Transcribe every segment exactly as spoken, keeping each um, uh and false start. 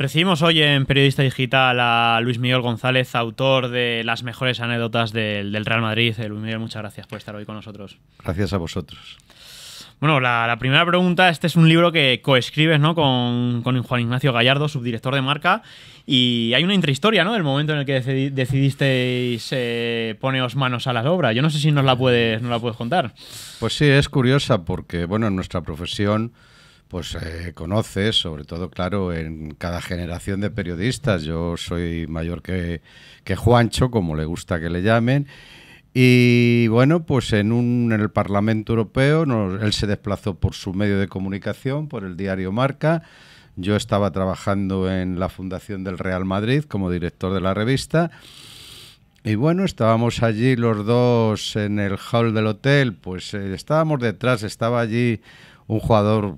Recibimos hoy en Periodista Digital a Luis Miguel González, autor de las mejores anécdotas del, del Real Madrid. Eh, Luis Miguel, muchas gracias por estar hoy con nosotros. Gracias a vosotros. Bueno, la, la primera pregunta, este es un libro que coescribes, ¿no?, con, con Juan Ignacio Gallardo, subdirector de Marca, y hay una intrahistoria, ¿no?, del momento en el que decidi, decidisteis eh, poneros manos a la obra. Yo no sé si nos la puedes, nos la puedes contar. Pues sí, es curiosa porque, bueno, en nuestra profesión pues eh, conoces, sobre todo, claro, en cada generación de periodistas. Yo soy mayor que, que Juancho, como le gusta que le llamen, y bueno, pues en, un, en el Parlamento Europeo nos, él se desplazó por su medio de comunicación, por el diario Marca. Yo estaba trabajando en la Fundación del Real Madrid como director de la revista, y bueno, estábamos allí los dos en el hall del hotel, pues eh, estábamos detrás, estaba allí un jugador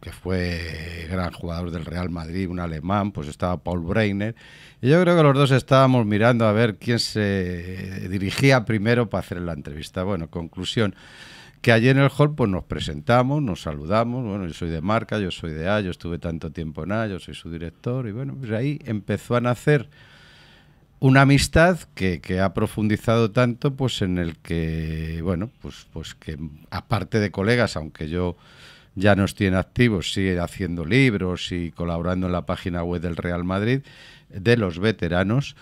que fue gran jugador del Real Madrid, un alemán, pues estaba Paul Breiner. Y yo creo que los dos estábamos mirando a ver quién se dirigía primero para hacer la entrevista. Bueno, conclusión, que allí en el hall pues nos presentamos, nos saludamos. Bueno, yo soy de Marca, yo soy de A, yo estuve tanto tiempo en A, yo soy su director. Y bueno, pues ahí empezó a nacer una amistad que, que ha profundizado tanto, pues en el que, bueno, pues, pues que aparte de colegas, aunque yo ya no estoy en activo, sigue haciendo libros y colaborando en la página web del Real Madrid, de los veteranos,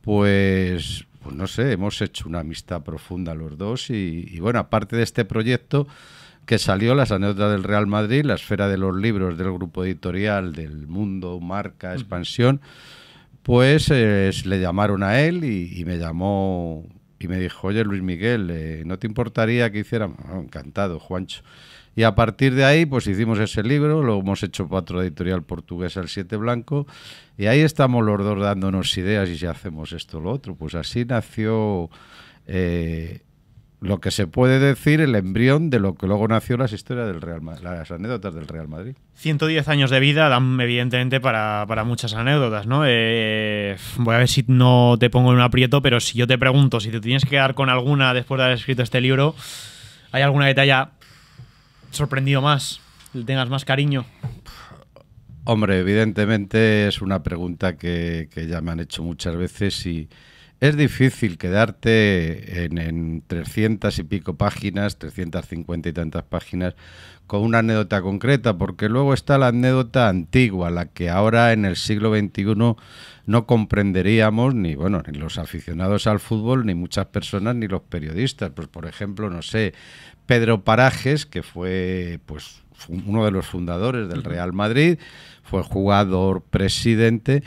pues, pues no sé, hemos hecho una amistad profunda los dos. Y, y bueno, aparte de este proyecto que salió, las anécdotas del Real Madrid, la esfera de los libros del grupo editorial del Mundo, Marca, Expansión, pues eh, le llamaron a él y, y me llamó y me dijo: oye, Luis Miguel, eh, ¿no te importaría que hiciéramos? Oh, encantado, Juancho. Y a partir de ahí, pues hicimos ese libro, lo hemos hecho para otro editorial portuguesa, el siete blanco, y ahí estamos los dos dándonos ideas y si hacemos esto o lo otro. Pues así nació eh, lo que se puede decir, el embrión de lo que luego nació las historias del Real Madrid, las anécdotas del Real Madrid. ciento diez años de vida dan, evidentemente, para, para muchas anécdotas, ¿no? Eh, voy a ver si no te pongo en un aprieto, pero si yo te pregunto, si te tienes que quedar con alguna después de haber escrito este libro, ¿hay alguna que te haya sorprendido más, le tengas más cariño? Hombre, evidentemente es una pregunta que, que ya me han hecho muchas veces y es difícil quedarte en, en trescientas y pico páginas, trescientas cincuenta y tantas páginas, con una anécdota concreta, porque luego está la anécdota antigua, la que ahora en el siglo veintiuno no comprenderíamos ni, bueno, ni los aficionados al fútbol, ni muchas personas, ni los periodistas. Pues por ejemplo, no sé, Pedro Parajes, que fue pues uno de los fundadores del Real Madrid, fue jugador, presidente.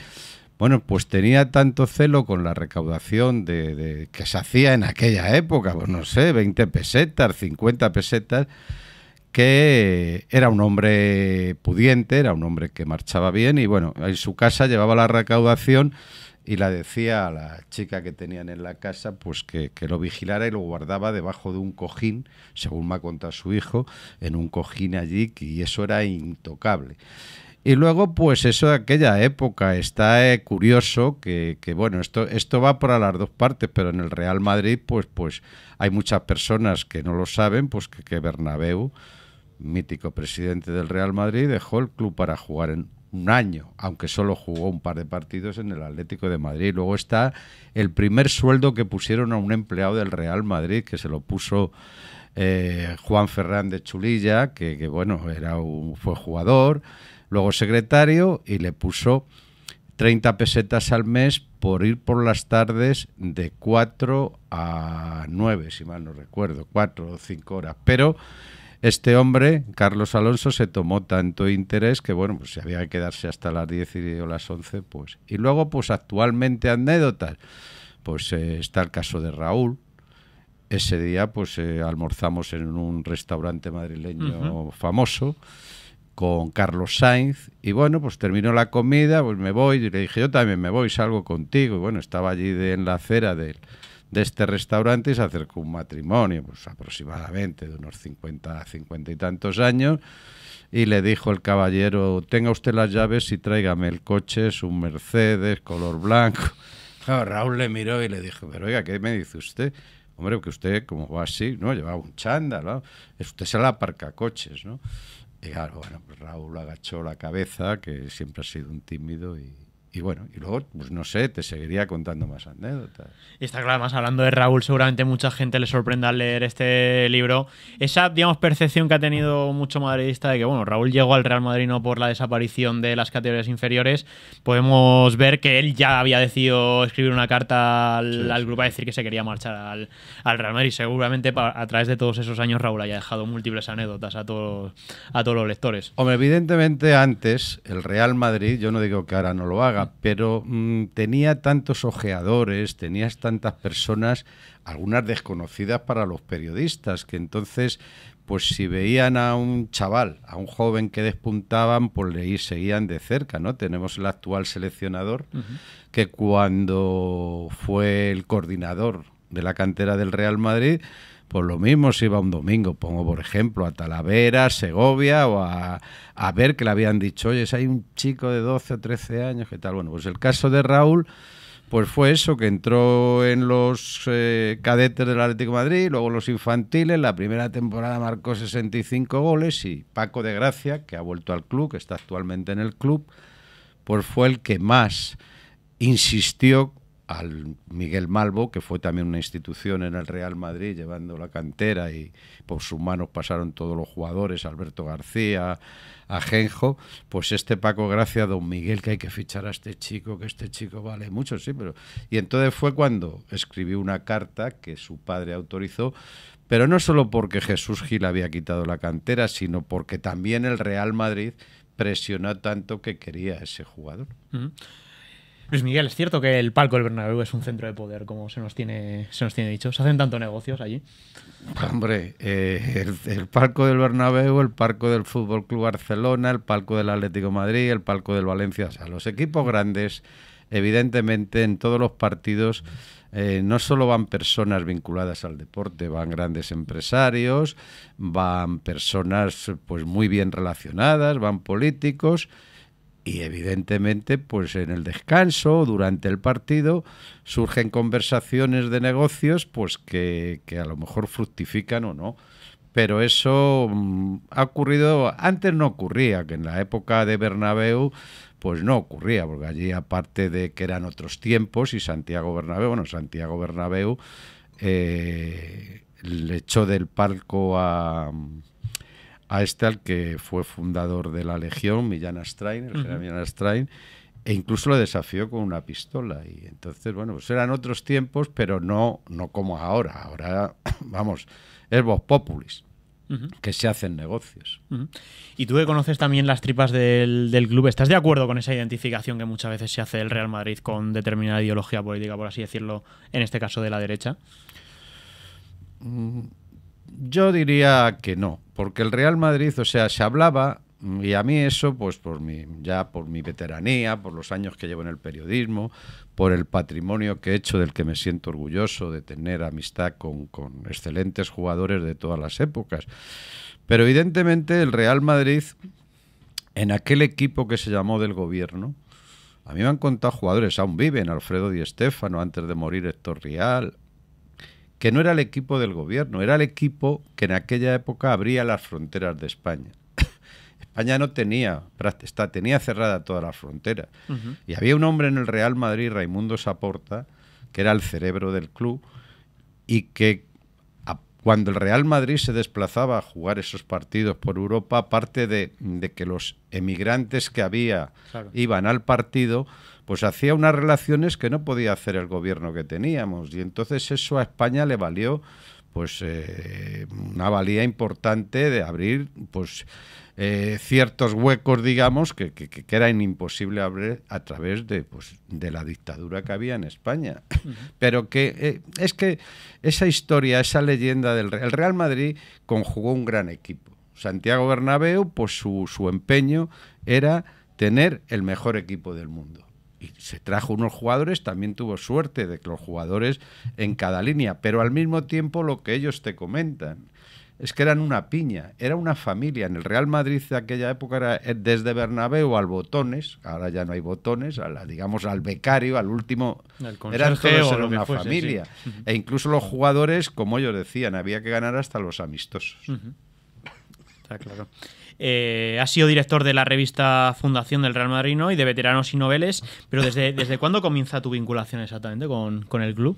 Bueno, pues tenía tanto celo con la recaudación de, de, que se hacía en aquella época, pues no sé, veinte pesetas, cincuenta pesetas, que era un hombre pudiente, era un hombre que marchaba bien y bueno, en su casa llevaba la recaudación y la decía a la chica que tenían en la casa pues que, que lo vigilara y lo guardaba debajo de un cojín, según me ha contado su hijo, en un cojín allí, y eso era intocable. Y luego, pues eso de aquella época, está eh, curioso que, que, bueno, esto, esto va por las dos partes, pero en el Real Madrid, pues, pues hay muchas personas que no lo saben, pues que, que Bernabéu, mítico presidente del Real Madrid, dejó el club para jugar en un año, aunque solo jugó un par de partidos en el Atlético de Madrid. Luego está el primer sueldo que pusieron a un empleado del Real Madrid, que se lo puso eh, Juan Fernández Chulilla, que, que bueno, era un, fue jugador, luego secretario, y le puso treinta pesetas al mes por ir por las tardes de cuatro a nueve, si mal no recuerdo, cuatro o cinco horas. Pero este hombre, Carlos Alonso, se tomó tanto interés que, bueno, pues se había que quedarse hasta las diez o las once. Pues. Y luego, pues actualmente, anécdotas. Pues eh, está el caso de Raúl. Ese día, pues eh, almorzamos en un restaurante madrileño uh-huh. famoso, con Carlos Sainz, y bueno, pues terminó la comida, pues me voy, y le dije, yo también me voy, salgo contigo, y bueno, estaba allí de, en la acera de, de este restaurante y se acercó un matrimonio, pues aproximadamente de unos cincuenta, cincuenta y tantos años, y le dijo el caballero, tenga usted las llaves y tráigame el coche, es un Mercedes, color blanco. Claro, Raúl le miró y le dijo, pero oiga, ¿qué me dice usted? Hombre, que usted, como va así, ¿no?, llevaba un chándal, ¿no?, usted se la aparca coches, ¿no? Y claro, bueno, pues Raúl agachó la cabeza, que siempre ha sido un tímido, y, y bueno, y luego, pues no sé, te seguiría contando más anécdotas. Y está claro, además, hablando de Raúl, seguramente mucha gente le sorprenda al leer este libro. Esa, digamos, percepción que ha tenido mucho madridista de que, bueno, Raúl llegó al Real Madrid no por la desaparición de las categorías inferiores, podemos ver que él ya había decidido escribir una carta al, sí, sí. al grupo a decir que se quería marchar al, al Real Madrid. Seguramente a través de todos esos años Raúl haya dejado múltiples anécdotas a todos, a todos los lectores. Hombre, evidentemente antes el Real Madrid, yo no digo que ahora no lo haga, pero mmm, tenía tantos ojeadores, tenías tantas personas, algunas desconocidas para los periodistas, que entonces, pues si veían a un chaval, a un joven que despuntaban, pues le seguían de cerca, ¿no? Tenemos el actual seleccionador, uh-huh. que cuando fue el coordinador de la cantera del Real Madrid, pues lo mismo se iba un domingo, pongo por ejemplo a Talavera, Segovia, o a, a ver que le habían dicho, oye, si hay un chico de doce o trece años, ¿qué tal? Bueno, pues el caso de Raúl, pues fue eso, que entró en los eh, cadetes del Atlético de Madrid, luego los infantiles, la primera temporada marcó sesenta y cinco goles, y Paco de Gracia, que ha vuelto al club, que está actualmente en el club, pues fue el que más insistió al Miguel Malvo, que fue también una institución en el Real Madrid, llevando la cantera, y por sus manos pasaron todos los jugadores, Alberto García, Ajenjo, pues este Paco Gracia, don Miguel, que hay que fichar a este chico, que este chico vale mucho, sí, pero... Y entonces fue cuando escribió una carta que su padre autorizó, pero no solo porque Jesús Gil había quitado la cantera, sino porque también el Real Madrid presionó tanto que quería a ese jugador. Mm-hmm. Luis Miguel, ¿es cierto que el palco del Bernabéu es un centro de poder, como se nos tiene, se nos tiene dicho? ¿Se hacen tantos negocios allí? Hombre, eh, el, el palco del Bernabéu, el palco del Fútbol Club Barcelona, el palco del Atlético de Madrid, el palco del Valencia, o sea, los equipos grandes, evidentemente, en todos los partidos eh, no solo van personas vinculadas al deporte, van grandes empresarios, van personas pues muy bien relacionadas, van políticos. Y evidentemente, pues en el descanso, durante el partido, surgen conversaciones de negocios pues que, que a lo mejor fructifican o no. Pero eso mm, ha ocurrido, antes no ocurría, que en la época de Bernabéu, pues no ocurría, porque allí aparte de que eran otros tiempos y Santiago Bernabéu, bueno, Santiago Bernabéu eh, le echó del palco a... a este al que fue fundador de la Legión, Millán Astrain, el general uh-huh. Millán Astrain, e incluso lo desafió con una pistola. Y entonces, bueno, pues eran otros tiempos, pero no, no como ahora. Ahora, vamos, es vox populis, uh-huh. que se hacen negocios. Uh-huh. Y tú que conoces también las tripas del, del club, ¿estás de acuerdo con esa identificación que muchas veces se hace del Real Madrid con determinada ideología política, por así decirlo, en este caso de la derecha? Mm. Yo diría que no, porque el Real Madrid, o sea, se hablaba, y a mí eso, pues por mi, ya por mi veteranía, por los años que llevo en el periodismo, por el patrimonio que he hecho, del que me siento orgulloso, de tener amistad con, con excelentes jugadores de todas las épocas. Pero evidentemente el Real Madrid, en aquel equipo que se llamó del gobierno, a mí me han contado jugadores, aún viven, Alfredo Di Stéfano, antes de morir Héctor Rial, que no era el equipo del gobierno, era el equipo que en aquella época abría las fronteras de España. España no tenía, está, tenía cerrada todas las fronteras. Uh-huh. Y había un hombre en el Real Madrid, Raimundo Saporta, que era el cerebro del club y que a, cuando el Real Madrid se desplazaba a jugar esos partidos por Europa, aparte de, de que los emigrantes que había claro. iban al partido, pues hacía unas relaciones que no podía hacer el gobierno que teníamos. Y entonces eso a España le valió pues eh, una valía importante de abrir pues eh, ciertos huecos, digamos, que, que, que eran imposible abrir a través de, pues, de la dictadura que había en España. Uh-huh. Pero que eh, es que esa historia, esa leyenda del Real, el Real Madrid conjugó un gran equipo. Santiago Bernabéu, pues su, su empeño era tener el mejor equipo del mundo. Y se trajo unos jugadores, también tuvo suerte de que los jugadores en cada línea, pero al mismo tiempo lo que ellos te comentan es que eran una piña, era una familia. En el Real Madrid de aquella época era desde Bernabéu al Botones, ahora ya no hay Botones, a la, digamos al becario, al último, eran todos en una fuese, familia. Sí. Uh-huh. E incluso los jugadores, como ellos decían, había que ganar hasta los amistosos. Uh-huh. Está claro. Eh, ha sido director de la revista Fundación del Real Madrid, ¿no?, y de Veteranos y Noveles, pero ¿desde, desde cuándo comienza tu vinculación exactamente con, con el club?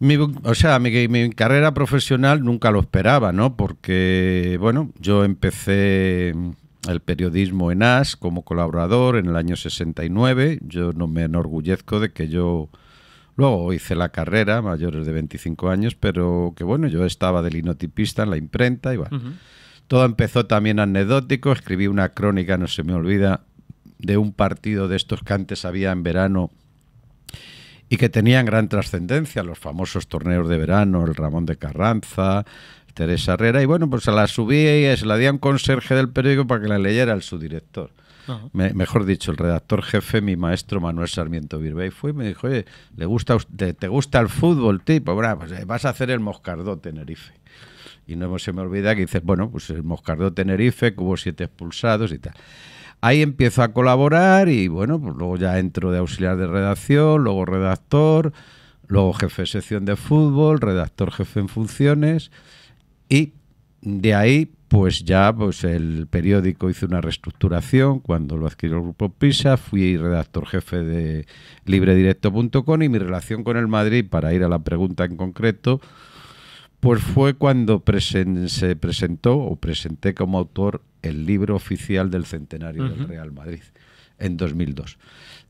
Mi, o sea, mi, mi carrera profesional nunca lo esperaba, ¿no? Porque, bueno, yo empecé el periodismo en A S como colaborador en el año sesenta y nueve. Yo no me enorgullezco de que yo... Luego hice la carrera, mayores de veinticinco años, pero que bueno, yo estaba de linotipista en la imprenta y bueno. Uh-huh. Todo empezó también anecdótico. Escribí una crónica, no se me olvida, de un partido de estos que antes había en verano y que tenían gran trascendencia, los famosos torneos de verano, el Ramón de Carranza, Teresa Herrera, y bueno, pues se la subí y se la di a un conserje del periódico para que la leyera el subdirector. Uh-huh. Me, mejor dicho, el redactor jefe, mi maestro Manuel Sarmiento Birba, y fue y me dijo, oye, ¿le gusta usted, te gusta el fútbol, tipo? Bueno, pues vas a hacer el Moscardó Tenerife. Y no se me olvida que dices, bueno, pues el Moscardó Tenerife, que hubo siete expulsados y tal. Ahí empiezo a colaborar y bueno, pues luego ya entro de auxiliar de redacción, luego redactor, luego jefe de sección de fútbol, redactor jefe en funciones, y de ahí... Pues ya pues el periódico hizo una reestructuración cuando lo adquirió el Grupo Pisa, fui redactor jefe de libre directo punto com y mi relación con el Madrid, para ir a la pregunta en concreto, pues fue cuando presen se presentó o presenté como autor el libro oficial del centenario uh-huh. del Real Madrid en dos mil dos.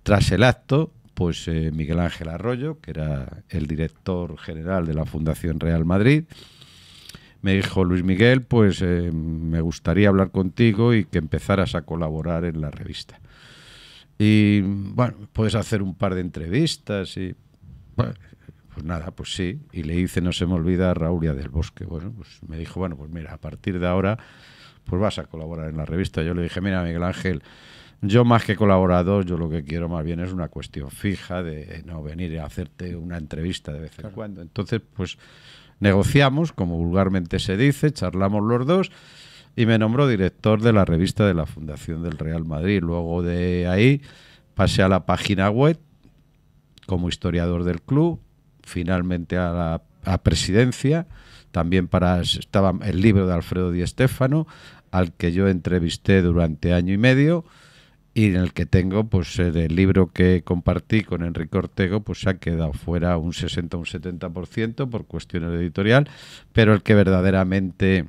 Tras el acto, pues eh, Miguel Ángel Arroyo, que era el director general de la Fundación Real Madrid, me dijo, Luis Miguel, pues eh, me gustaría hablar contigo y que empezaras a colaborar en la revista. Y bueno, puedes hacer un par de entrevistas y... Bueno, pues nada, pues sí. Y le hice, no se me olvida, a Raúl y a Del Bosque. Bueno, pues me dijo, bueno, pues mira, a partir de ahora pues vas a colaborar en la revista. Yo le dije, mira, Miguel Ángel, yo más que colaborador, yo lo que quiero más bien es una cuestión fija de no venir a hacerte una entrevista de vez en claro. cuando. Entonces, pues... negociamos, como vulgarmente se dice, charlamos los dos y me nombró director de la revista de la Fundación del Real Madrid. Luego de ahí pasé a la página web como historiador del club, finalmente a la a presidencia, también para estaba el libro de Alfredo Di Stéfano, al que yo entrevisté durante año y medio y en el que tengo, pues el libro que compartí con Enrique Ortego, pues se ha quedado fuera un sesenta o un setenta por ciento por cuestiones de editorial, pero el que verdaderamente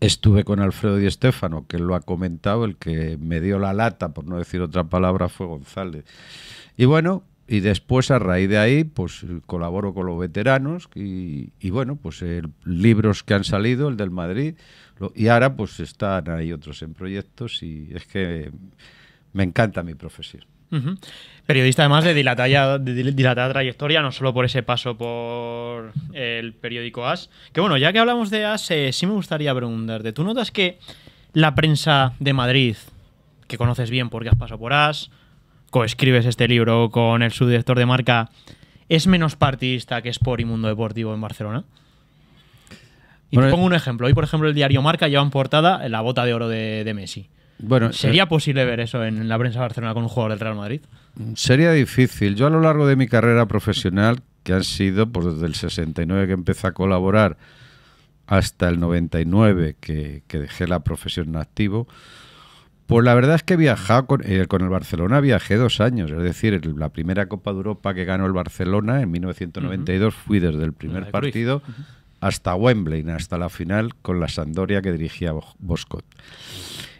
estuve con Alfredo Di Stéfano, que él lo ha comentado, el que me dio la lata, por no decir otra palabra, fue González. Y bueno, y después a raíz de ahí, pues colaboro con los veteranos y, y bueno, pues eh, libros que han salido, el del Madrid, lo, y ahora pues están ahí otros en proyectos y es que... me encanta mi profesión. Uh-huh. Periodista además de dilatada, de dilatada trayectoria, no solo por ese paso por el periódico A S. Que bueno, ya que hablamos de A S, eh, sí me gustaría preguntarte. ¿Tú notas que la prensa de Madrid, que conoces bien porque has pasado por A S, coescribes este libro con el subdirector de Marca, es menos partidista que Sport y Mundo Deportivo en Barcelona? Y bueno, te pongo un ejemplo. Hoy, por ejemplo, el diario Marca lleva en portada la bota de oro de, de Messi. Bueno, ¿sería eh, posible ver eso en la prensa de Barcelona con un jugador del Real Madrid? Sería difícil. Yo a lo largo de mi carrera profesional, que han sido pues, desde el sesenta y nueve que empecé a colaborar hasta el noventa y nueve que, que dejé la profesión en activo, pues la verdad es que he viajado con, eh, con el Barcelona, viajé dos años. Es decir, la primera Copa de Europa que ganó el Barcelona en mil novecientos noventa y dos uh-huh. fui desde el primer partido uh-huh. hasta Wembley, hasta la final con la Sampdoria que dirigía Boscott.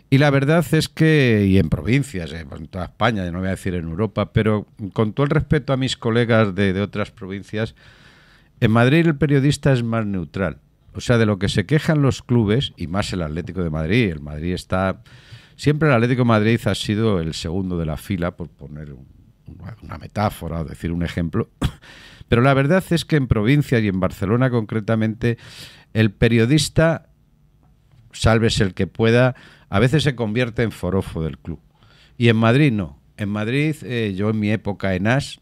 Y la verdad es que, y en provincias, en toda España, no voy a decir en Europa, pero con todo el respeto a mis colegas de, de otras provincias, en Madrid el periodista es más neutral. O sea, de lo que se quejan los clubes, y más el Atlético de Madrid, el Madrid está... Siempre el Atlético de Madrid ha sido el segundo de la fila, por poner un, una metáfora o decir un ejemplo. Pero la verdad es que en provincias y en Barcelona concretamente, el periodista, sálvese el que pueda, a veces se convierte en forofo del club. Y en Madrid no. En Madrid, eh, yo en mi época en A S,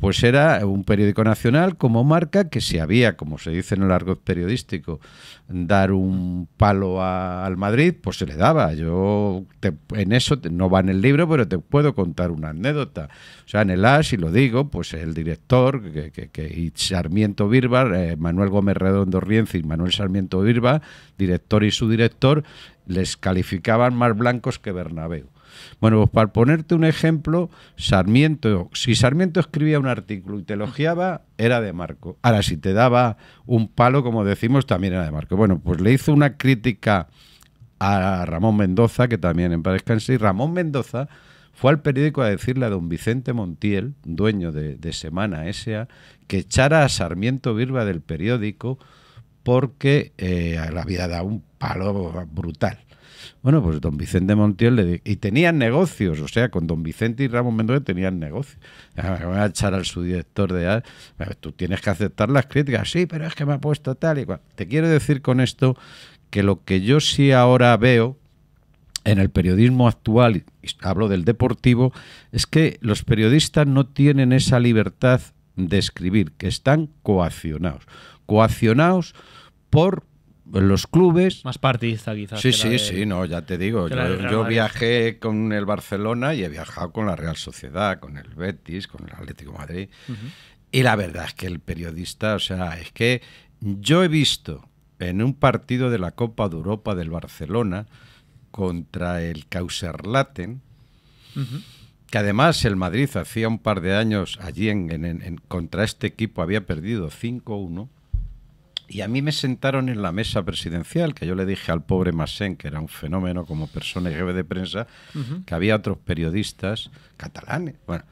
pues era un periódico nacional como Marca, que si había, como se dice en el argot periodístico, dar un palo a, al Madrid, pues se le daba. Yo te, en eso te, no va en el libro, pero te puedo contar una anécdota. O sea, en el A S, y lo digo, pues el director que, que, que, y Sarmiento Birba, eh, Manuel Gómez Redondo Rienzi y Manuel Sarmiento Birba, director y subdirector, les calificaban más blancos que Bernabéu. Bueno, pues para ponerte un ejemplo, Sarmiento, si Sarmiento escribía un artículo y te elogiaba, era de Marco. Ahora, si te daba un palo, como decimos, también era de Marco. Bueno, pues le hizo una crítica a Ramón Mendoza, que también en paz descanse, y Ramón Mendoza fue al periódico a decirle a don Vicente Montiel, dueño de, de Semana S A, que echara a Sarmiento Birba del periódico porque eh, le había dado un palo brutal. Bueno, pues don Vicente Montiel le dijo, y tenían negocios, o sea, con don Vicente y Ramón Mendoza tenían negocios. Me voy a echar al subdirector de A S, tú tienes que aceptar las críticas, sí, pero es que me ha puesto tal y cual. Te quiero decir con esto que lo que yo sí ahora veo en el periodismo actual, y hablo del deportivo, es que los periodistas no tienen esa libertad de escribir, que están coaccionados. Coaccionados por los clubes. Más partidista, quizás. Sí, sí, de, sí, no, ya te digo. Yo, yo viajé con el Barcelona y he viajado con la Real Sociedad, con el Betis, con el Atlético de Madrid. Uh-huh. Y la verdad es que el periodista, o sea, es que yo he visto en un partido de la Copa de Europa del Barcelona contra el Kaiserslautern, uh-huh, que además el Madrid hacía un par de años allí en, en, en, contra este equipo había perdido cinco uno. Y a mí me sentaron en la mesa presidencial, que yo le dije al pobre Massén, que era un fenómeno como persona y jefe de prensa, uh-huh, que había otros periodistas catalanes. Bueno,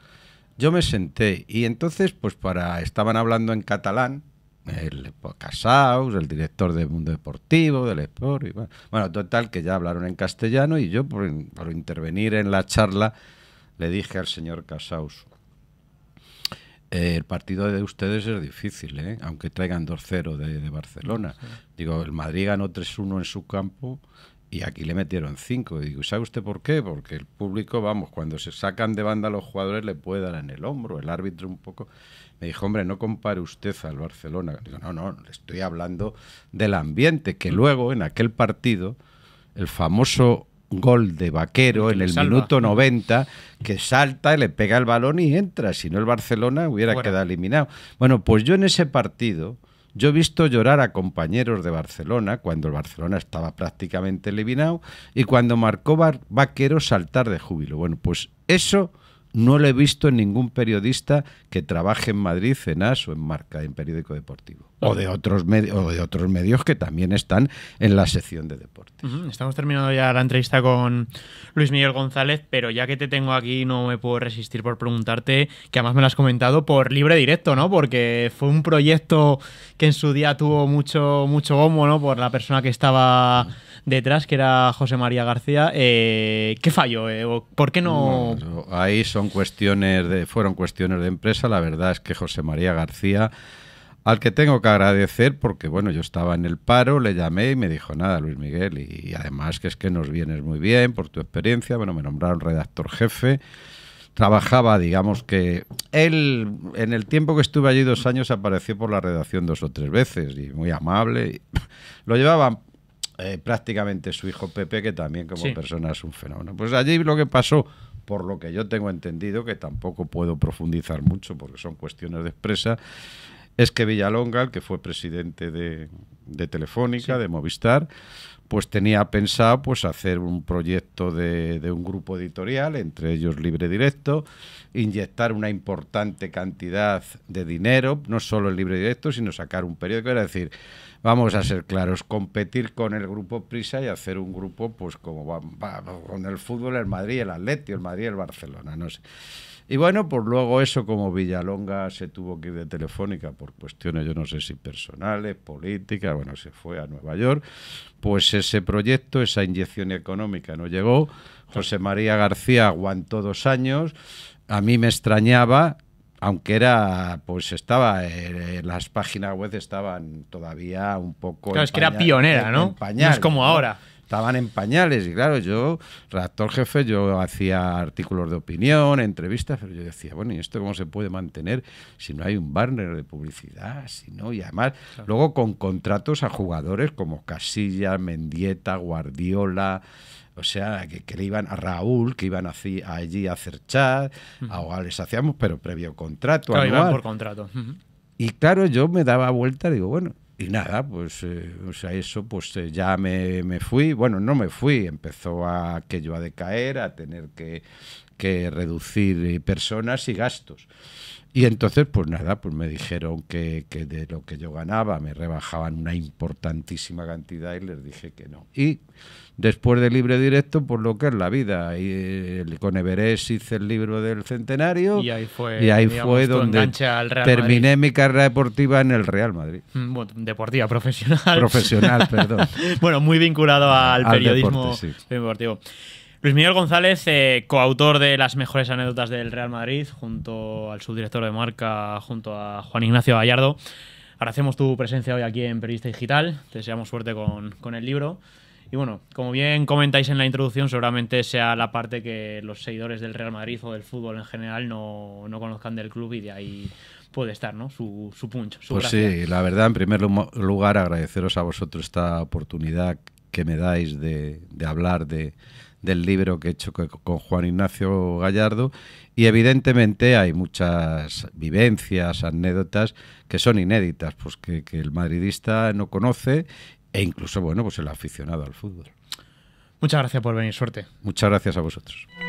yo me senté y entonces, pues para estaban hablando en catalán, el Casaus, el director del Mundo Deportivo, del Sport, y bueno, bueno, total, que ya hablaron en castellano y yo, por, por intervenir en la charla, le dije al señor Casaus, Eh, el partido de ustedes es difícil, ¿eh? Aunque traigan dos cero de, de Barcelona. Sí. Digo, el Madrid ganó tres uno en su campo y aquí le metieron cinco. Digo, ¿sabe usted por qué? Porque el público, vamos, cuando se sacan de banda los jugadores le puede dar en el hombro, el árbitro un poco. Me dijo, hombre, no compare usted al Barcelona. Digo, no, no, le estoy hablando del ambiente, que luego en aquel partido el famoso gol de Vaquero en el salva. Minuto noventa, que salta y le pega el balón y entra, si no el Barcelona hubiera bueno. quedado eliminado. Bueno, pues yo en ese partido, yo he visto llorar a compañeros de Barcelona cuando el Barcelona estaba prácticamente eliminado y cuando marcó Vaquero saltar de júbilo. Bueno, pues eso no lo he visto en ningún periodista que trabaje en Madrid, en A S o en Marca, en periódico deportivo. O de otros medios, o de otros medios que también están en la sección de deportes. Uh-huh. Estamos terminando ya la entrevista con Luis Miguel González, pero ya que te tengo aquí no me puedo resistir por preguntarte, que además me lo has comentado por Libre Directo, ¿no? Porque fue un proyecto que en su día tuvo mucho, mucho bombo, ¿no? Por la persona que estaba detrás, que era José María García. Eh, ¿Qué falló? Eh? ¿Por qué no...? No, no, ahí son cuestiones de, fueron cuestiones de empresa. La verdad es que José María García, al que tengo que agradecer, porque bueno, yo estaba en el paro, le llamé y me dijo, nada, Luis Miguel, y, y además que es que nos vienes muy bien por tu experiencia. Bueno, me nombraron redactor jefe. Trabajaba, digamos que él, en el tiempo que estuve allí dos años, apareció por la redacción dos o tres veces, y muy amable. Y lo llevaba eh, prácticamente su hijo Pepe, que también como sí. persona es un fenómeno. Pues allí lo que pasó, por lo que yo tengo entendido, que tampoco puedo profundizar mucho porque son cuestiones de expresa, es que Villalonga, el que fue presidente de, de Telefónica, sí. de Movistar, pues tenía pensado pues hacer un proyecto de, de un grupo editorial, entre ellos Libre Directo, inyectar una importante cantidad de dinero, no solo en Libre Directo, sino sacar un periódico. Era decir, vamos a ser claros, competir con el grupo Prisa y hacer un grupo pues como va, va, con el fútbol, el Madrid, el Atlético, el Madrid, el Barcelona, no sé. Y bueno, pues luego eso, como Villalonga se tuvo que ir de Telefónica por cuestiones, yo no sé si personales, políticas, bueno, se fue a Nueva York, pues ese proyecto, esa inyección económica no llegó. José María García aguantó dos años. A mí me extrañaba, aunque era, pues estaba, eh, las páginas web estaban todavía un poco... Claro, es que era pionera, ¿no? No es como ahora. estaban en pañales. Y claro, yo, redactor jefe, yo hacía artículos de opinión, entrevistas, pero yo decía, bueno, ¿y esto cómo se puede mantener si no hay un banner de publicidad? Si no, y además, claro, luego con contratos a jugadores como Casillas, Mendieta, Guardiola... O sea, que, que le iban a Raúl, que iban así, allí a hacer chat, uh -huh. a les hacíamos, pero previo contrato. Claro, iban por contrato. Uh -huh. Y claro, yo me daba vuelta, digo, bueno, y nada, pues, eh, o sea, eso, pues eh, ya me, me fui. Bueno, no me fui, empezó a, aquello a decaer, a tener que, que reducir personas y gastos. Y entonces, pues nada, pues me dijeron que, que de lo que yo ganaba me rebajaban una importantísima cantidad y les dije que no. Y después de Libre Directo, por lo que es la vida, y, eh, con Everest hice el libro del centenario y ahí fue, y ahí digamos, fue donde terminé Madrid. mi carrera deportiva en el Real Madrid. Bueno, deportiva, profesional. Profesional, perdón. Bueno, muy vinculado al, al periodismo deporte, sí. deportivo. Luis Miguel González, eh, coautor de Las mejores anécdotas del Real Madrid, junto al subdirector de Marca, junto a Juan Ignacio Gallardo. Agradecemos tu presencia hoy aquí en Periodista Digital. Te deseamos suerte con, con el libro. Y bueno, como bien comentáis en la introducción, seguramente sea la parte que los seguidores del Real Madrid o del fútbol en general no, no conozcan del club, y de ahí puede estar, ¿no?, su, su punch, su Pues gracia. Sí, la verdad, en primer lugar, agradeceros a vosotros esta oportunidad que me dais de, de hablar de... del libro que he hecho con Juan Ignacio Gallardo, y evidentemente hay muchas vivencias, anécdotas que son inéditas, pues que, que el madridista no conoce, e incluso, bueno, pues el aficionado al fútbol. Muchas gracias por venir, suerte. Muchas gracias a vosotros.